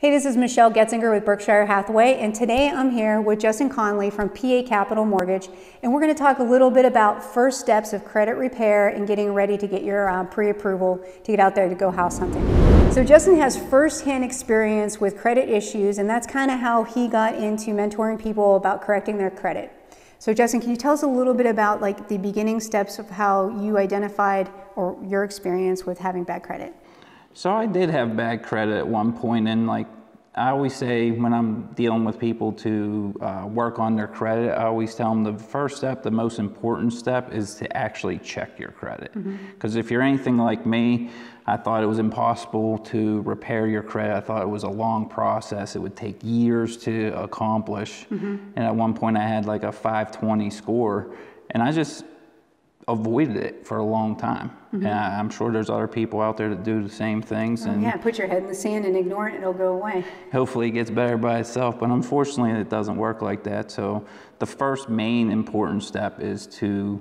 Hey, this is Michelle Goetzinger with Berkshire Hathaway, and today I'm here with Justin Conley from PA Capital Mortgage, and we're going to talk a little bit about first steps of credit repair and getting ready to get your pre-approval to get out there to go house hunting. So Justin has first-hand experience with credit issues, and that's kind of how he got into mentoring people about correcting their credit. So Justin, can you tell us a little bit about like the beginning steps of how you identified or your experience with having bad credit? So I did have bad credit at one point, and like I always say when I'm dealing with people to work on their credit, I always tell them the first step, the most important step, is to actually check your credit. Because if you're anything like me, I thought it was impossible to repair your credit. I thought it was a long process. It would take years to accomplish. And at one point I had like a 520 score, and I just avoided it for a long time. And I'm sure there's other people out there that do the same things. And yeah, put your head in the sand and ignore it, it'll go away. Hopefully it gets better by itself, but unfortunately it doesn't work like that. So the first main important step is to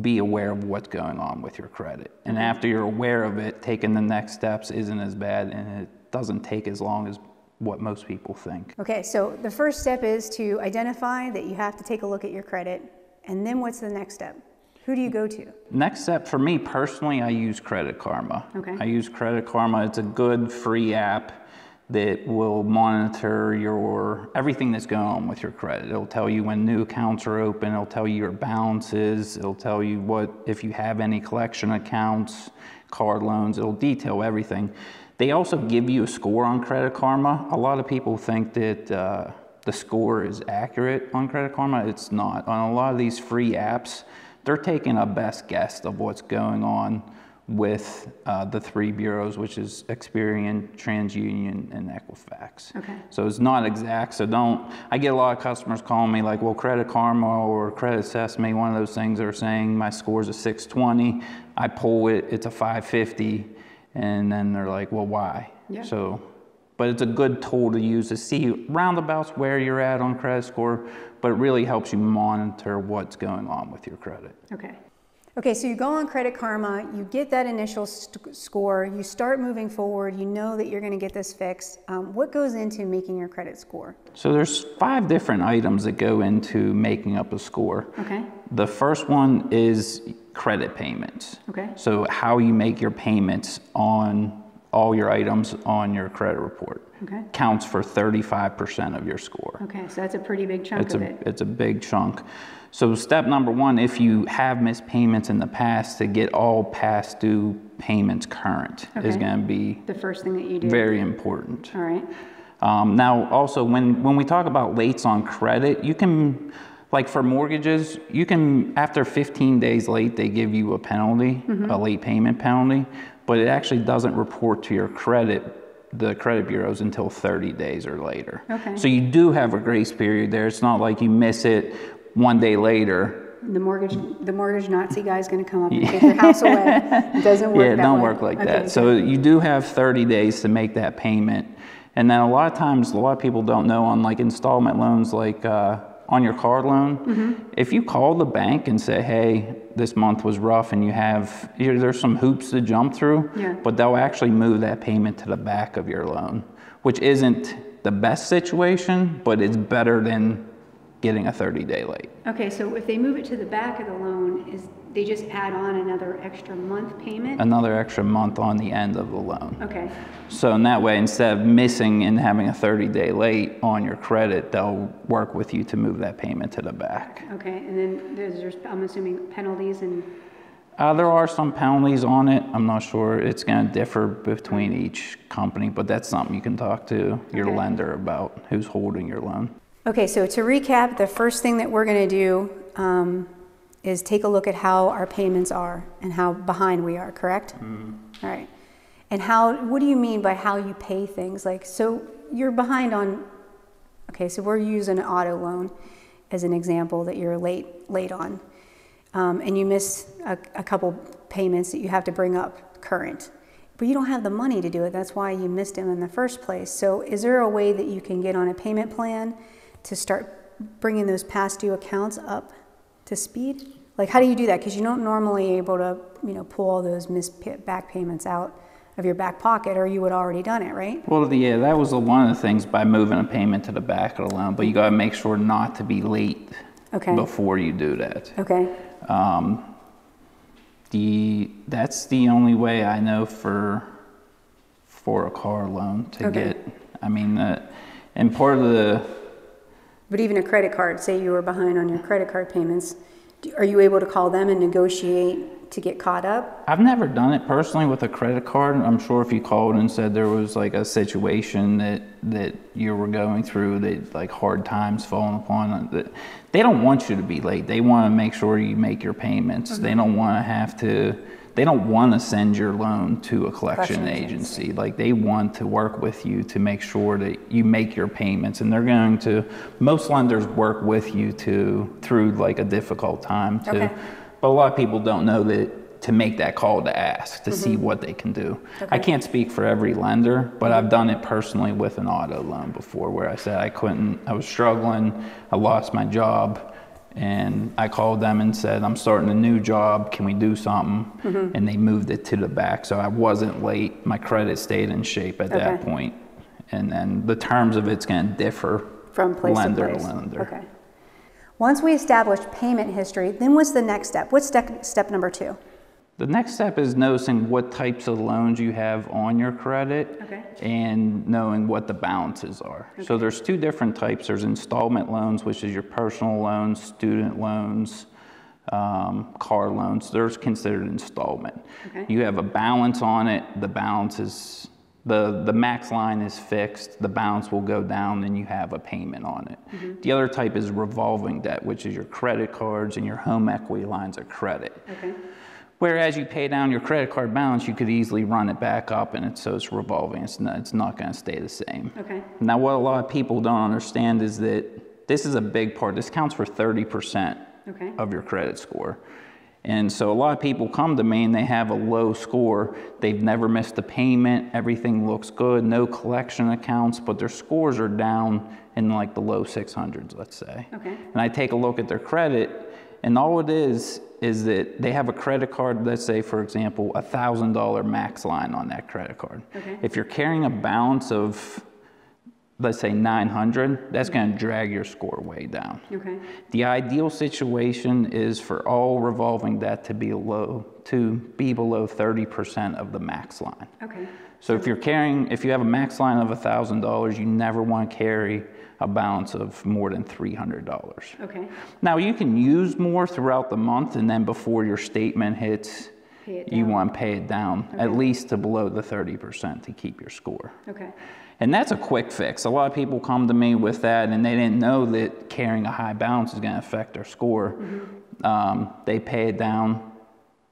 be aware of what's going on with your credit. And after you're aware of it, taking the next steps isn't as bad, and it doesn't take as long as what most people think. Okay, so the first step is to identify that you have to take a look at your credit, and then what's the next step? Who do you go to? Next step for me personally, I use Credit Karma. Okay. I use Credit Karma. It's a good free app that will monitor your everything that's going on with your credit. It'll tell you when new accounts are open. It'll tell you your balances. It'll tell you what if you have any collection accounts, card loans. It'll detail everything. They also give you a score on Credit Karma. A lot of people think that the score is accurate on Credit Karma. It's not. On a lot of these free apps, they're taking a best guess of what's going on with the three bureaus, which is Experian, TransUnion, and Equifax. Okay. So it's not exact, so don't, I get a lot of customers calling me like, well, Credit Karma or Credit Sesame, one of those things are saying my score's a 620, I pull it, it's a 550, and then they're like, well, why? Yeah. So, but it's a good tool to use to see roundabouts where you're at on credit score, but it really helps you monitor what's going on with your credit. Okay. Okay, so you go on Credit Karma, you get that initial score, you start moving forward, you know that you're gonna get this fixed. What goes into making your credit score? So there's 5 different items that go into making up a score. Okay. The first one is credit payments. Okay. So how you make your payments on all your items on your credit report. Okay. Counts for 35% of your score. Okay, so that's a pretty big chunk of it. It's a big chunk. So step number one, if you have missed payments in the past, to get all past due payments current is gonna be the first thing that you do. Very important. All right. Now also, when we talk about lates on credit, you can, like for mortgages, you can, after 15 days late, they give you a penalty, a late payment penalty, but it actually doesn't report to your credit, the credit bureaus, until 30 days or later. Okay. So you do have a grace period there. It's not like you miss it one day later. The mortgage Nazi guy's gonna come up and take your house away. It doesn't work. Yeah, it don't work like that. So you do have 30 days to make that payment. And then a lot of times, a lot of people don't know on like installment loans, like on your car loan, if you call the bank and say, hey, this month was rough and you have, there's some hoops to jump through, but they'll actually move that payment to the back of your loan, which isn't the best situation, but it's better than getting a 30-day late. Okay, so if they move it to the back of the loan, is they just add on another extra month payment? Another extra month on the end of the loan. Okay. So in that way, instead of missing and having a 30-day late on your credit, they'll work with you to move that payment to the back. Okay, and then there's, I'm assuming, penalties and... there are some penalties on it. I'm not sure. It's going to differ between each company, but that's something you can talk to your lender about, who's holding your loan. Okay, so to recap, the first thing that we're gonna do is take a look at how our payments are and how behind we are, correct? All right. And how, what do you mean by how you pay things? Like, so you're behind on, okay, so we're using an auto loan as an example that you're late on, and you miss a couple payments that you have to bring up current. But you don't have the money to do it, that's why you missed them in the first place. So is there a way that you can get on a payment plan to start bringing those past due accounts up to speed? Like, how do you do that? Because you're not normally able to, you know, pull all those missed back payments out of your back pocket, or you would have already done it, right? Well, yeah, that was one of the things by moving a payment to the back of the loan, but you got to make sure not to be late before you do that. Okay. That's the only way I know for a car loan to get. I mean, and part of the. But even a credit card, say you were behind on your credit card payments, are you able to call them and negotiate to get caught up? I've never done it personally with a credit card. I'm sure if you called and said there was like a situation that you were going through, that like hard times falling upon, that they don't want you to be late. They want to make sure you make your payments. Mm-hmm. They don't want to have to. They don't want to send your loan to a collection agency. Like, they want to work with you to make sure that you make your payments, and they're going to, most lenders work with you through like a difficult time too. Okay. But a lot of people don't know that to make that call to ask, to see what they can do. Okay. I can't speak for every lender, but I've done it personally with an auto loan before, where I said I couldn't, I was struggling, I lost my job. And I called them and said, I'm starting a new job, can we do something? Mm-hmm. And they moved it to the back, so I wasn't late. My credit stayed in shape at that point. And then the terms of it's going to differ from place lender to place. Okay. Once we establish payment history, then what's the next step? What's step number two? The next step is noticing what types of loans you have on your credit and knowing what the balances are. Okay. So there's two different types. There's installment loans, which is your personal loans, student loans, car loans. They're considered installment. Okay. You have a balance on it. The balance is, the max line is fixed. The balance will go down and you have a payment on it. Mm-hmm. The other type is revolving debt, which is your credit cards and your home equity lines of credit. Okay. Whereas you pay down your credit card balance, you could easily run it back up, and it's revolving. It's not going to stay the same. Okay. Now, what a lot of people don't understand is that this is a big part. This counts for 30% of your credit score. And so a lot of people come to me and they have a low score. They've never missed a payment. Everything looks good. No collection accounts, but their scores are down in like the low 600s, let's say. Okay. And I take a look at their credit, and all it is that they have a credit card, let's say, for example, $1,000 max line on that credit card. Okay. If you're carrying a balance of, let's say, 900, that's going to drag your score way down. Okay. The ideal situation is for all revolving debt to be below 30% of the max line. Okay. So if you have a max line of $1,000, you never want to carry a balance of more than $300. Okay. Now, you can use more throughout the month, and then before your statement hits, you want to pay it down at least to below the 30% to keep your score. Okay. And that's a quick fix. A lot of people come to me with that, and they didn't know that carrying a high balance is going to affect their score. Mm-hmm. They pay it down,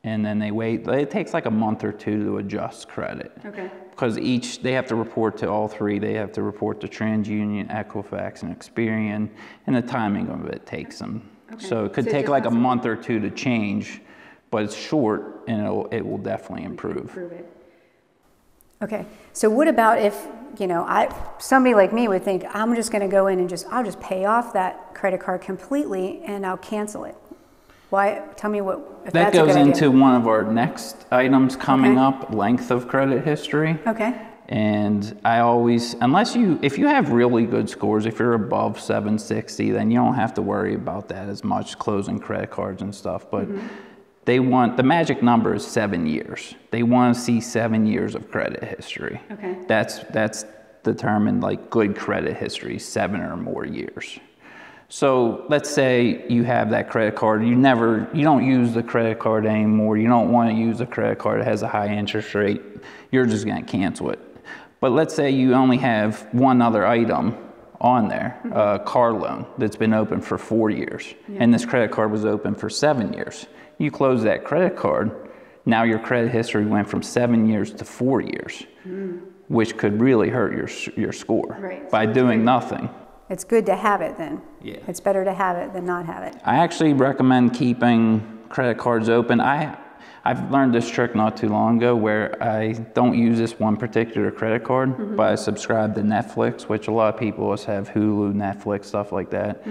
and then they wait. It takes like a month or two to adjust credit. Okay. Because they have to report to all three. They have to report to TransUnion, Equifax, and Experian, and the timing of it takes them. Okay. So it could take like a month or two to change, but it's short, and it will definitely improve. Okay, so what about if, you know, somebody like me would think, I'm just gonna go in and I'll just pay off that credit card completely and I'll cancel it. Why? Tell me what. If that goes into one of our next items coming up: length of credit history. Okay. And I always, if you have really good scores, if you're above 760, then you don't have to worry about that as much, closing credit cards and stuff. But they want, the magic number is 7 years. They want to see 7 years of credit history. Okay. That's determined like good credit history, 7 or more years. So let's say you have that credit card, you don't use the credit card anymore, you don't want to use a credit card that has a high interest rate, you're just going to cancel it. But let's say you only have one other item on there, a car loan that's been open for 4 years, and this credit card was open for 7 years. You close that credit card, now your credit history went from 7 years to 4 years, which could really hurt your score by doing nothing. It's good to have it then. Yeah. It's better to have it than not have it. I actually recommend keeping credit cards open. I've learned this trick not too long ago where I don't use this one particular credit card, but I subscribe to Netflix, which a lot of people have Hulu, Netflix, stuff like that.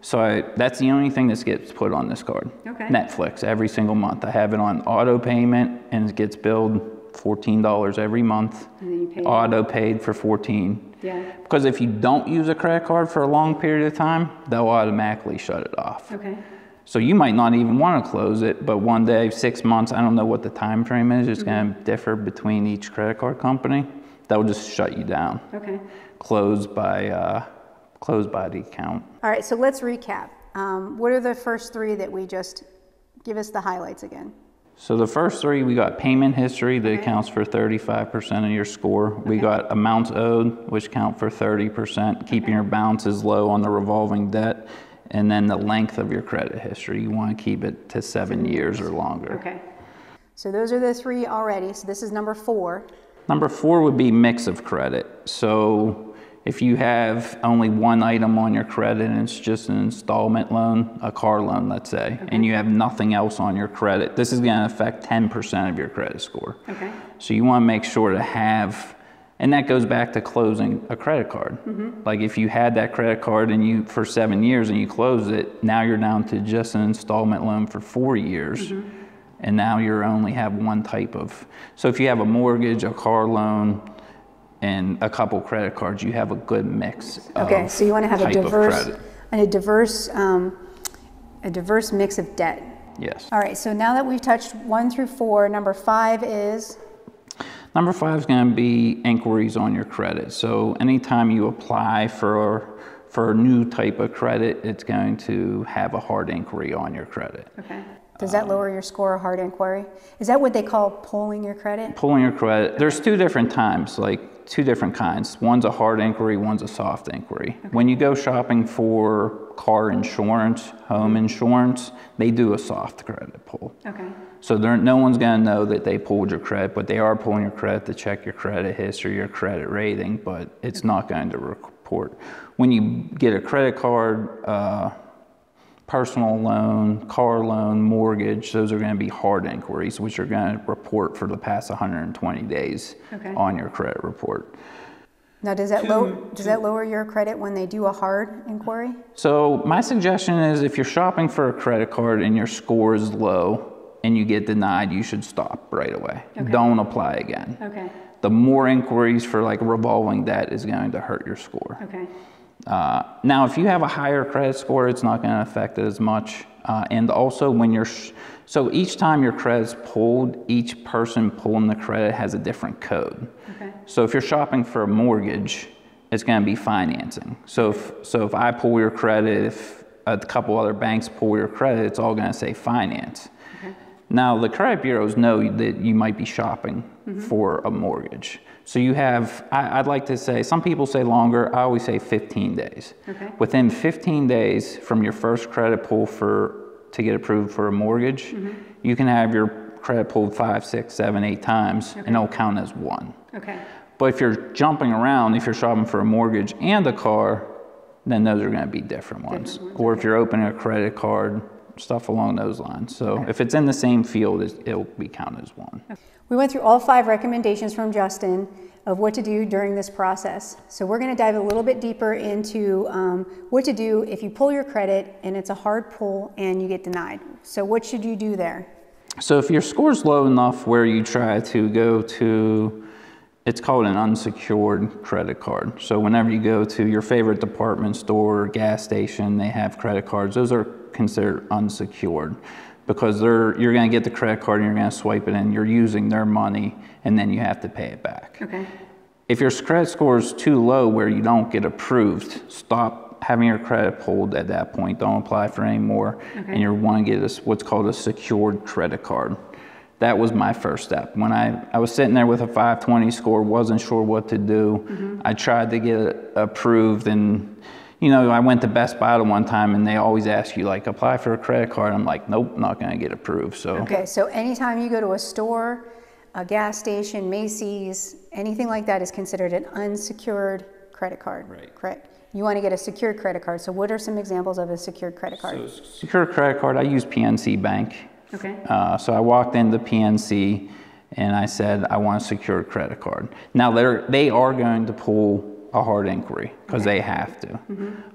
So that's the only thing that gets put on this card, Netflix, every single month. I have it on auto payment, and it gets billed $14 every month, and then you pay auto paid for $14. Yeah. Because if you don't use a credit card for a long period of time, they'll automatically shut it off. Okay. So you might not even want to close it, but one day, 6 months, I don't know what the time frame is. It's going to differ between each credit card company. They'll just shut you down. Okay. Close by the account. All right. So let's recap. What are the first three that we just give us the highlights again? So the first three, we got payment history that accounts for 35% of your score. Okay. We got amounts owed, which count for 30%, keeping your balances low on the revolving debt, and then the length of your credit history. You want to keep it to 7 years or longer. Okay. So those are the three already. So this is number four. Number four would be mix of credit. So if you have only one item on your credit and it's just an installment loan, a car loan, let's say, and you have nothing else on your credit, this is going to affect 10% of your credit score. Okay. So you want to make sure to have, and that goes back to closing a credit card. Like if you had that credit card and you for 7 years and you close it, now you're down to just an installment loan for 4 years. And now you only have one type of, so if you have a mortgage, a car loan, and a couple credit cards, you have a good mix of Okay, so you want to have a diverse mix of debt. Yes. All right, so now that we've touched 1 through 4, number 5 is? Number 5 is going to be inquiries on your credit. So anytime you apply for a new type of credit, it's going to have a hard inquiry on your credit. Okay. Does that lower your score, a hard inquiry? Is that what they call pulling your credit? Pulling your credit. There's two different times, like two different kinds. One's a hard inquiry, one's a soft inquiry. Okay. When you go shopping for car insurance, home insurance, they do a soft credit pull. Okay. So no one's gonna know that they pulled your credit, but they are pulling your credit to check your credit history, your credit rating, but it's not going to report. When you get a credit card, personal loan, car loan, mortgage, those are going to be hard inquiries, which are going to report for the past 120 days on your credit report. Now, does that lower your credit when they do a hard inquiry? So my suggestion is if you're shopping for a credit card and your score is low and you get denied, you should stop right away. Okay. Don't apply again. Okay. The more inquiries for like revolving debt is going to hurt your score. Okay. Now, if you have a higher credit score, it's not going to affect it as much. And also when you're, so each time your credit's pulled, each person pulling the credit has a different code. Okay. So if you're shopping for a mortgage, it's going to be financing. So if I pull your credit, if a couple other banks pull your credit, it's all going to say finance. Okay. Now, the credit bureaus know that you might be shopping for a mortgage. So you have, I'd like to say, some people say longer, I always say 15 days. Okay. Within 15 days from your first credit pull to get approved for a mortgage, you can have your credit pulled 5, 6, 7, 8 times, and it'll count as one. Okay. But if you're jumping around, if you're shopping for a mortgage and a car, then those are gonna be different ones. Or if you're opening a credit card, stuff along those lines. So if it's in the same field, it'll be counted as one. We went through all 5 recommendations from Justin of what to do during this process. So we're going to dive a little bit deeper into what to do if you pull your credit and it's a hard pull and you get denied. So what should you do there? So if your score's low enough where you try to go to, it's called an unsecured credit card. So whenever you go to your favorite department store, gas station, they have credit cards. Those are considered unsecured because you're going to get the credit card and you're going to swipe it in. You're using their money and then you have to pay it back. Okay. If your credit score is too low where you don't get approved, stop having your credit pulled at that point. Don't apply for any more. Okay. And you want to get what's called a secured credit card. That was my first step. When I was sitting there with a 520 score, wasn't sure what to do. I tried to get it approved and you know, I went to Best Buy one time and they always ask you like, apply for a credit card. I'm like, nope, not gonna get approved, so. Okay, so anytime you go to a store, a gas station, Macy's, anything like that is considered an unsecured credit card, correct? You wanna get a secured credit card. So what are some examples of a secured credit card? So secured credit card, I use PNC Bank. Okay. So I walked into PNC and I said, I want a secured credit card. Now they are going to pull a hard inquiry because they have to.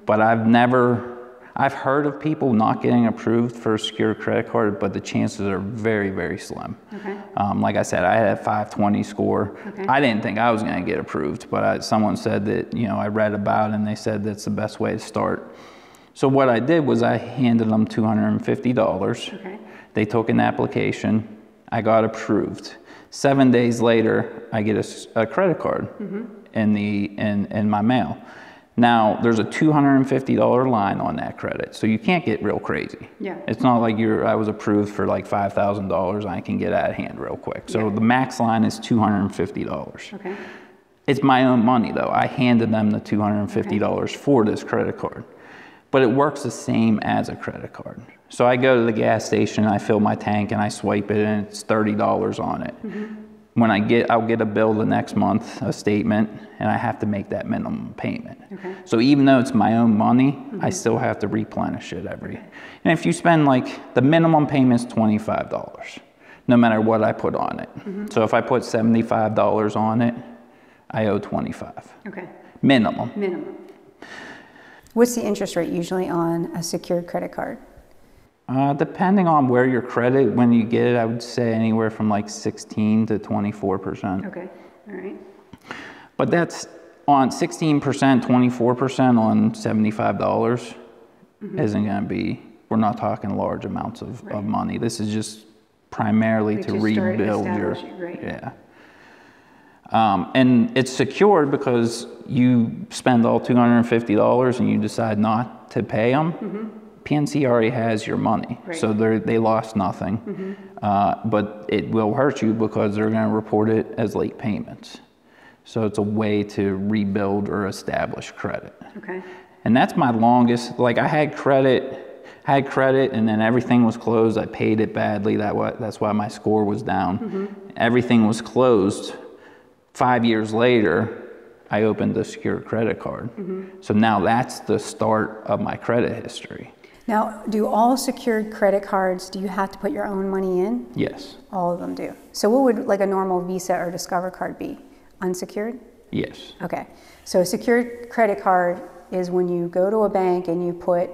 But I've never, I've heard of people not getting approved for a secure credit card, but the chances are very, very slim. Okay. Like I said, I had a 520 score. Okay. I didn't think I was going to get approved, but someone said that, you know, I read about it and they said that's the best way to start. So what I did was I handed them $250. Okay. They took an application. I got approved. 7 days later, I get a credit card in my mail. Now, there's a $250 line on that credit, so you can't get real crazy. Yeah. It's not like I was approved for like $5,000, I can get out of hand real quick. So yeah. The max line is $250. Okay. It's my own money, though. I handed them the $250 for this credit card. But it works the same as a credit card. So I go to the gas station, I fill my tank, and I swipe it, and it's $30 on it. Mm-hmm. When I'll get a bill the next month, a statement, and I have to make that minimum payment. Okay. So even though it's my own money, I still have to replenish it every. And if you spend like the minimum payment's $25, no matter what I put on it. So if I put $75 on it, I owe $25. Okay. Minimum. Minimum. What's the interest rate usually on a secured credit card? Depending on where your credit, when you get it, I would say anywhere from like 16 to 24%. Okay, all right. But that's on 16%, 24% on $75 isn't going to be, we're not talking large amounts of, of money. This is just primarily to rebuild your, and it's secured because you spend all $250 and you decide not to pay them. PNC already has your money, so they lost nothing, but it will hurt you because they're going to report it as late payments. So it's a way to rebuild or establish credit. Okay. And that's my longest, like I had credit, and then everything was closed. I paid it badly, that's why my score was down. Everything was closed. 5 years later, I opened a secured credit card. So now that's the start of my credit history. Now, do all secured credit cards, do you have to put your own money in? Yes. All of them do. So what would like a normal Visa or Discover card be? Unsecured? Yes. Okay. So a secured credit card is when you go to a bank and you put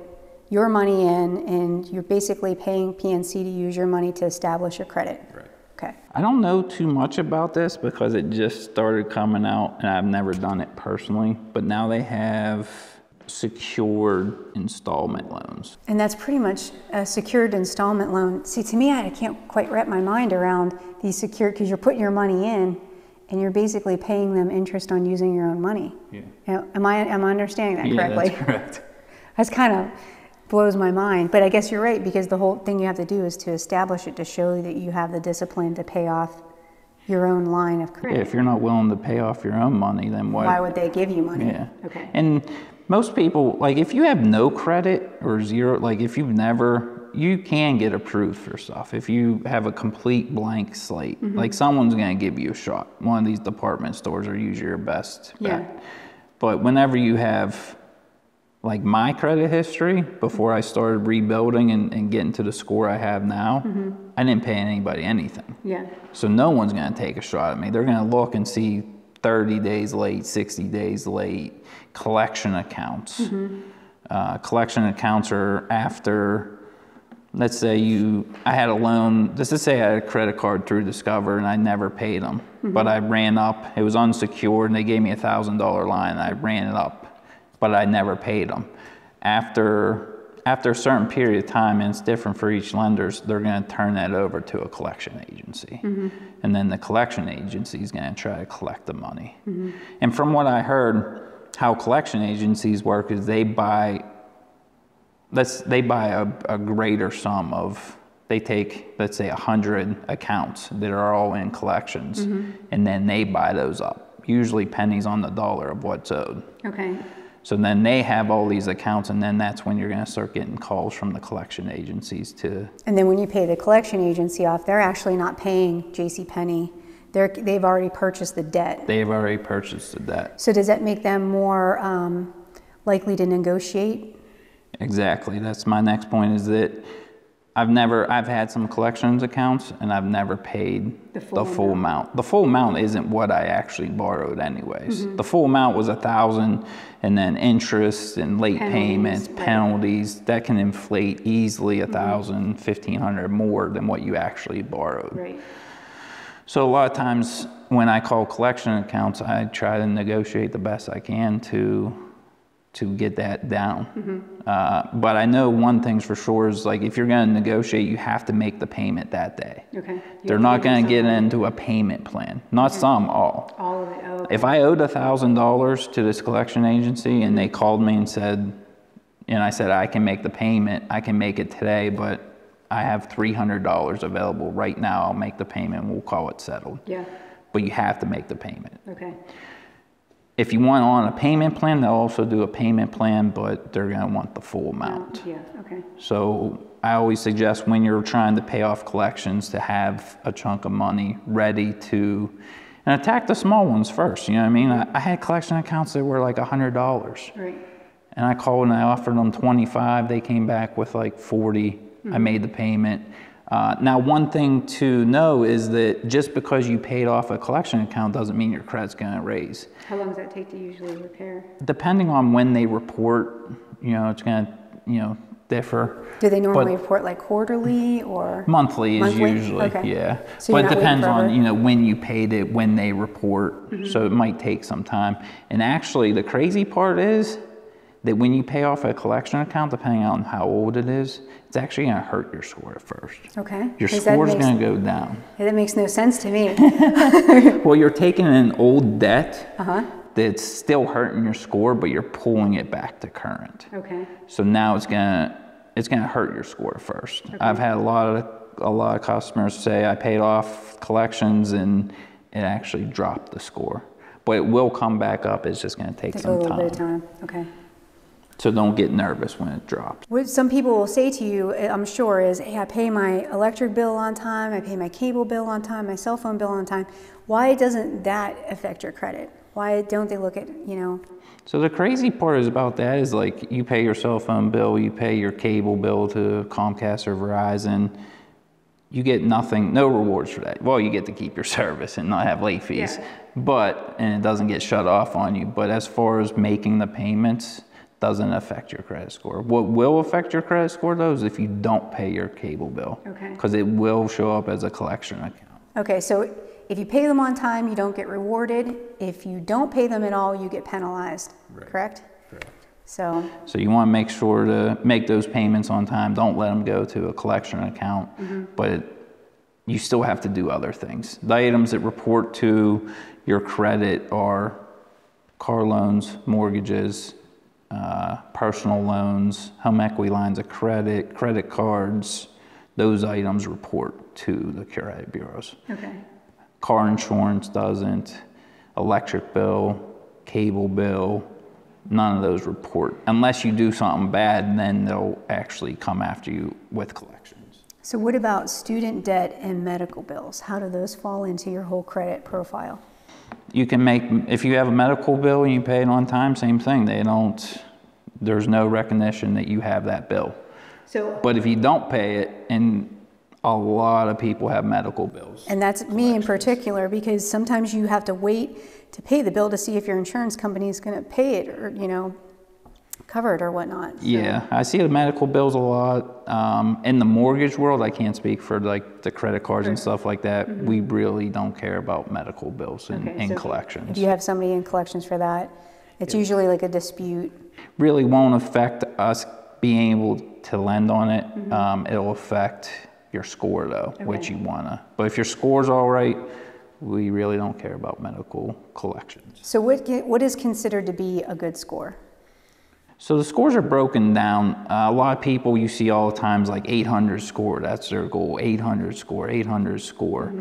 your money in and you're basically paying PNC to use your money to establish your credit. Right. Okay. I don't know too much about this because it just started coming out and I've never done it personally, but now they have secured installment loans. And that's pretty much a secured installment loan. See, to me, I can't quite wrap my mind around these secured, because you're putting your money in and you're basically paying them interest on using your own money. Yeah. Now, am I understanding that correctly? That's correct. That's kind of blows my mind, but I guess you're right, because the whole thing you have to do is to establish it to show that you have the discipline to pay off your own line of credit. Yeah, if you're not willing to pay off your own money, then why would they give you money? Yeah. Okay. And most people, like if you have no credit or zero, like if you've never, you can get approved for stuff. If you have a complete blank slate, like someone's gonna give you a shot. One of these department stores are usually your best bet. But whenever you have, like my credit history, before I started rebuilding and getting to the score I have now, I didn't pay anybody anything. Yeah. So no one's gonna take a shot at me. They're gonna look and see 30 days late, 60 days late, collection accounts. Collection accounts are after, let's say I had a loan, let's just say I had a credit card through Discover and I never paid them, but I ran up, it was unsecured and they gave me a $1,000 line and I ran it up, but I never paid them. After a certain period of time, and it's different for each lender, they're gonna turn that over to a collection agency. And then the collection agency is gonna try to collect the money. And from what I heard, how collection agencies work is they buy a greater sum of, they take, let's say 100 accounts that are all in collections, and then they buy those up, usually pennies on the dollar of what's owed. Okay. So then they have all these accounts, and then that's when you're gonna start getting calls from the collection agencies to. And then when you pay the collection agency off, they're actually not paying JCPenney. They've already purchased the debt. They've already purchased the debt. So does that make them more likely to negotiate? Exactly, that's my next point, is that I've had some collections accounts and I've never paid the full amount. The full amount isn't what I actually borrowed anyways. Mm-hmm. The full amount was $1,000 and then interest and late penalties, penalties that can inflate easily $1,000, $1,500 more than what you actually borrowed. Right. So a lot of times when I call collection accounts, I try to negotiate the best I can to get that down. Mm-hmm. But I know one thing's for sure is like if you're going to negotiate, you have to make the payment that day. Okay. They're not going to get into a payment plan. Not some, all. All of it. Oh, okay. If I owed $1,000 to this collection agency and they called me and said, and I said, I can make the payment, I can make it today, but I have $300 available right now, I'll make the payment, we'll call it settled. Yeah. But you have to make the payment. Okay. If you want on a payment plan, they'll also do a payment plan, but they're going to want the full amount. Yeah, okay. So I always suggest when you're trying to pay off collections to have a chunk of money ready to, and attack the small ones first, you know what I mean? I had collection accounts that were like $100. Right. And I called and I offered them 25, they came back with like 40. Mm-hmm. I made the payment. Now, one thing to know is that just because you paid off a collection account doesn't mean your credit's going to raise. How long does that take to usually repair? Depending on when they report, you know, it's going to, you know, differ. Do they normally report like quarterly or? Monthly? Usually, okay. Yeah. So but it depends on, you know, when you paid it, when they report. Mm-hmm. So it might take some time. And actually, the crazy part is that when you pay off a collection account, depending on how old it is, it's actually going to hurt your score at first. Okay. Your score's going to go down. Yeah, that makes no sense to me. Well, you're taking an old debt that's still hurting your score, but you're pulling it back to current. Okay. So now it's going to hurt your score at first. Okay. I've had a lot of customers say I paid off collections and it actually dropped the score, but it will come back up. It's just going to take some time. A little bit of time. Okay. So don't get nervous when it drops. What some people will say to you, I'm sure, is, hey, I pay my electric bill on time, I pay my cable bill on time, my cell phone bill on time. Why doesn't that affect your credit? Why don't they look at, you know? So the crazy part is about that is like you pay your cell phone bill, you pay your cable bill to Comcast or Verizon, you get nothing, no rewards for that. Well, you get to keep your service and not have late fees, yeah. And it doesn't get shut off on you. But as far as making the payments, doesn't affect your credit score. What will affect your credit score though is if you don't pay your cable bill. Okay. Because it will show up as a collection account. Okay, so if you pay them on time, you don't get rewarded. If you don't pay them at all, you get penalized, right. Correct? Correct. So you want to make sure to make those payments on time. Don't let them go to a collection account, but you still have to do other things. The items that report to your credit are car loans, mortgages, personal loans, home equity lines of credit, credit cards, those items report to the credit bureaus. Okay. Car insurance doesn't, electric bill, cable bill, none of those report. Unless you do something bad, then they'll actually come after you with collections. So what about student debt and medical bills? How do those fall into your whole credit profile? You can make, if you have a medical bill and you pay it on time, same thing. They don't, there's no recognition that you have that bill. So, but if you don't pay it, and a lot of people have medical bills. And that's me in particular, because sometimes you have to wait to pay the bill to see if your insurance company is going to pay it or, you know, cover it or whatnot. So. Yeah, I see the medical bills a lot. In the mortgage world, I can't speak for like the credit cards and stuff like that. We really don't care about medical bills and collections. If you have somebody in collections for that, it's usually like a dispute. Really won't affect us being able to lend on it. It'll affect your score though, which you wanna. But if your score's all right, we really don't care about medical collections. So what is considered to be a good score? So the scores are broken down. A lot of people you see all the time is like 800 score, that's their goal, 800 score, 800 score.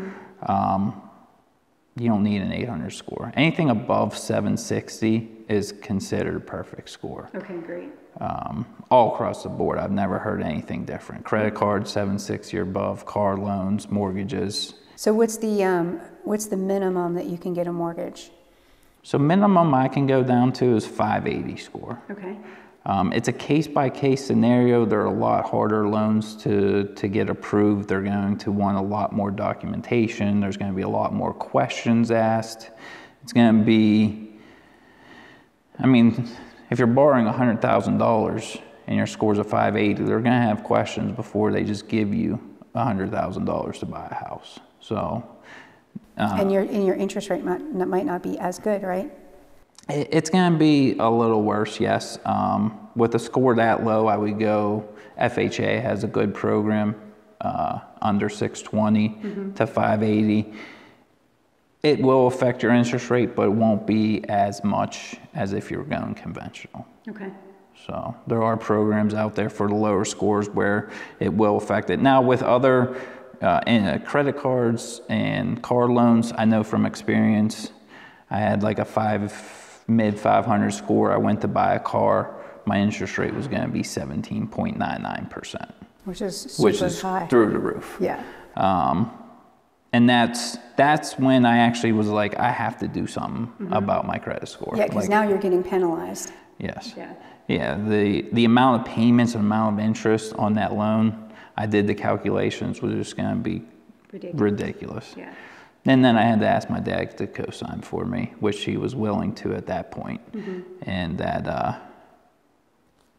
You don't need an 800 score. Anything above 760 is considered perfect score. Okay, great. All across the board, I've never heard anything different. Credit cards, 760 or above, car loans, mortgages. So what's the minimum that you can get a mortgage? So minimum I can go down to is 580 score. Okay. It's a case-by-case scenario. They're a lot harder loans to get approved. They're going to want a lot more documentation. There's going to be a lot more questions asked. It's going to be, I mean, if you're borrowing $100,000 and your score's a 580, they're going to have questions before they just give you $100,000 to buy a house. So, and your interest rate might not be as good, right? It's going to be a little worse, yes. With a score that low, I would go, FHA has a good program, under 620 mm-hmm. to 580. It will affect your interest rate, but it won't be as much as if you're going conventional. Okay. So there are programs out there for the lower scores where it will affect it. Now with other credit cards and car loans, I know from experience, I had like a mid 500 score. I went to buy a car. My interest rate was going to be 17.99%, which is high. Through the roof. Yeah. And that's when I actually was like, I have to do something mm-hmm. about my credit score. Yeah, because like, now you're getting penalized. Yes. Yeah. Yeah. The amount of payments and amount of interest on that loan, I did the calculations, was just going to be ridiculous. Yeah. And then I had to ask my dad to co-sign for me, which he was willing to at that point. Mm-hmm. And that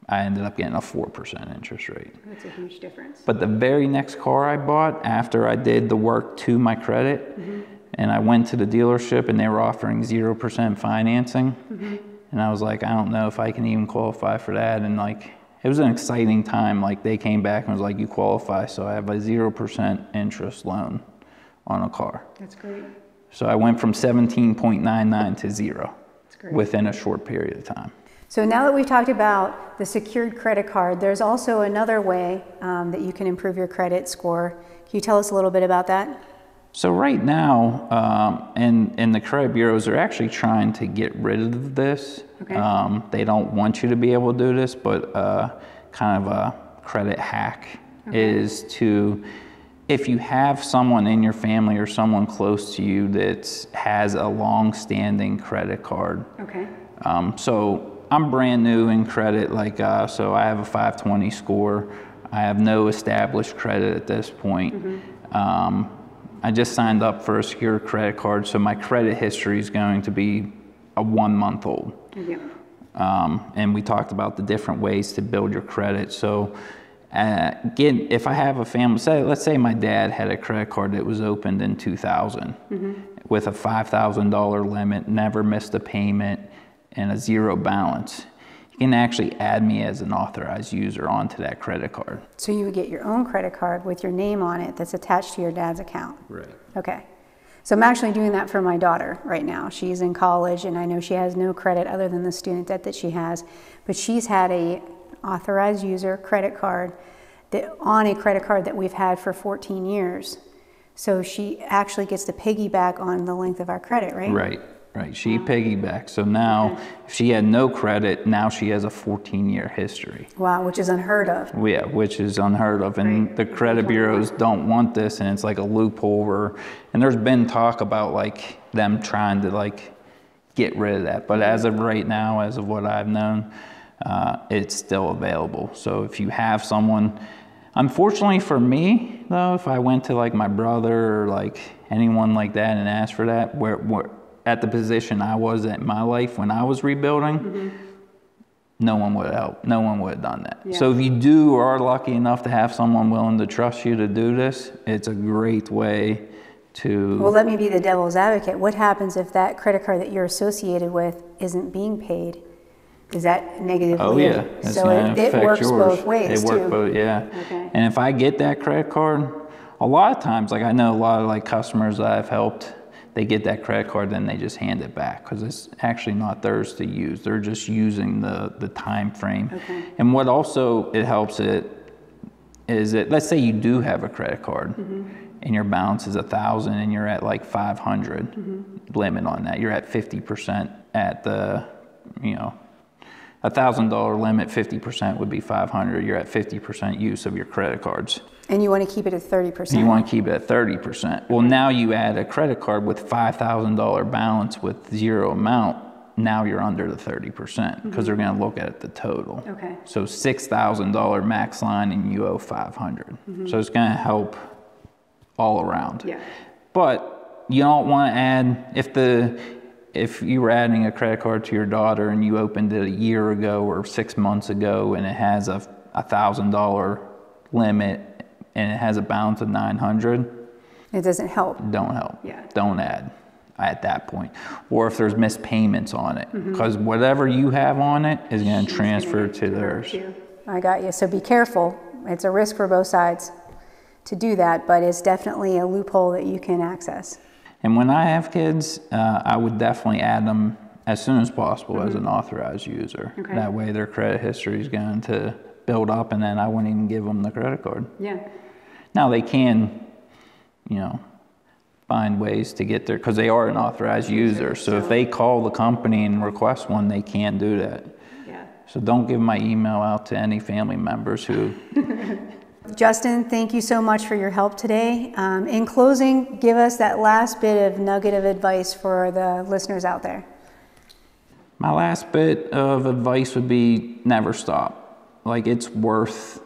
I ended up getting a 4% interest rate. That's a huge difference. But the very next car I bought, after I did the work to my credit, mm-hmm. and I went to the dealership and they were offering 0% financing. Mm-hmm. And I was like, I don't know if I can even qualify for that. And like, it was an exciting time. Like they came back and was like, you qualify. So I have a 0% interest loan on a car. That's great. So I went from 17.99 to 0 within a short period of time. So now that we've talked about the secured credit card, there's also another way that you can improve your credit score. Can you tell us a little bit about that? So right now, and the credit bureaus are actually trying to get rid of this. Okay. They don't want you to be able to do this, but kind of a credit hack is to, if you have someone in your family or someone close to you that has a long-standing credit card. Okay. So I'm brand new in credit, like so I have a 520 score. I have no established credit at this point. Mm-hmm. I just signed up for a secure credit card, so my credit history is going to be a 1 month old. Yeah. And we talked about the different ways to build your credit. So. Again, if I have a family, let's say my dad had a credit card that was opened in 2000 mm-hmm. with a $5,000 limit, never missed a payment, and a zero balance. You can actually add me as an authorized user onto that credit card. So you would get your own credit card with your name on it that's attached to your dad's account. Right. Okay. So I'm actually doing that for my daughter right now. She's in college, and I know she has no credit other than the student debt that she has, but she's had a authorized user credit card that on a credit card that we've had for 14 years. So she actually gets to piggyback on the length of our credit, right? Right, right. She piggybacks. So now if she had no credit, now she has a 14-year history. Wow, which is unheard of. Yeah, which is unheard of. And the credit bureaus don't want this, and it's like a loophole. And there's been talk about like them trying to like get rid of that. But as of right now, as of what I've known, it's still available. So if you have someone, unfortunately for me though, if I went to like my brother or like anyone like that and asked for that, where at the position I was at my life when I was rebuilding, mm-hmm. no one would help. No one would have done that. Yeah. So if you do or are lucky enough to have someone willing to trust you to do this, it's a great way to. Well, let me be the devil's advocate. What happens if that credit card that you're associated with isn't being paid? Is that negatively? Oh yeah, it's so it works yours. Both ways. It works both, yeah. Okay. And if I get that credit card, a lot of times, like I know a lot of like customers that I've helped, they get that credit card, then they just hand it back because it's actually not theirs to use. They're just using the time frame. Okay. And what also it helps it is that let's say you do have a credit card. Mm-hmm. And your balance is 1,000 and you're at like 500 mm-hmm. limit on that. You're at 50% at the, you know, $1,000 limit, 50% would be 500. You're at 50% use of your credit cards. And you want to keep it at 30%. You want to keep it at 30%. Well, now you add a credit card with $5,000 balance with zero amount. now you're under the 30% because they're going to look at the total. Okay. So $6,000 max line and you owe $500. So it's going to help all around. Yeah. But you don't want to add, if you were adding a credit card to your daughter and you opened it a year ago or 6 months ago and it has a $1,000 limit and it has a balance of $900. It doesn't help. Don't help. Yeah. Don't add at that point. Or if there's missed payments on it, because whatever you have on it is going to transfer to theirs. I got you. So be careful. It's a risk for both sides to do that, but it's definitely a loophole that you can access. And when I have kids, I would definitely add them as soon as possible as an authorized user. Okay. That way their credit history is going to build up and then I wouldn't even give them the credit card. Yeah. Now they can, you know, find ways to get there because they are an authorized user. So if they call the company and request one, they can do that. Yeah. So don't give my email out to any family members who... Justin, thank you so much for your help today. In closing, give us that last bit of nugget of advice for the listeners out there. My last bit of advice would be never stop. Like, it's worth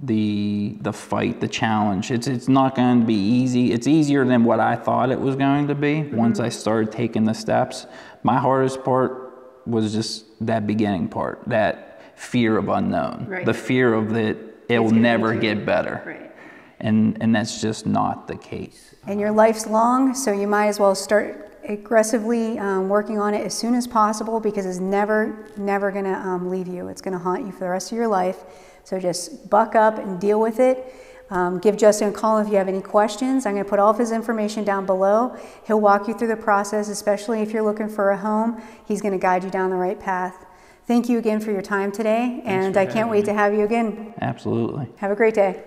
the fight, the challenge. It's not going to be easy. It's easier than what I thought it was going to be once I started taking the steps. My hardest part was just that beginning part, that fear of unknown, the fear of that it'll never get better. Right. And that's just not the case. And your life's long, so you might as well start aggressively working on it as soon as possible because it's never gonna leave you. It's gonna haunt you for the rest of your life. So just buck up and deal with it. Give Justin a call if you have any questions. I'm gonna put all of his information down below. He'll walk you through the process, especially if you're looking for a home. He's gonna guide you down the right path. Thank you again for your time today, and I can't wait to have you again. Absolutely. Have a great day.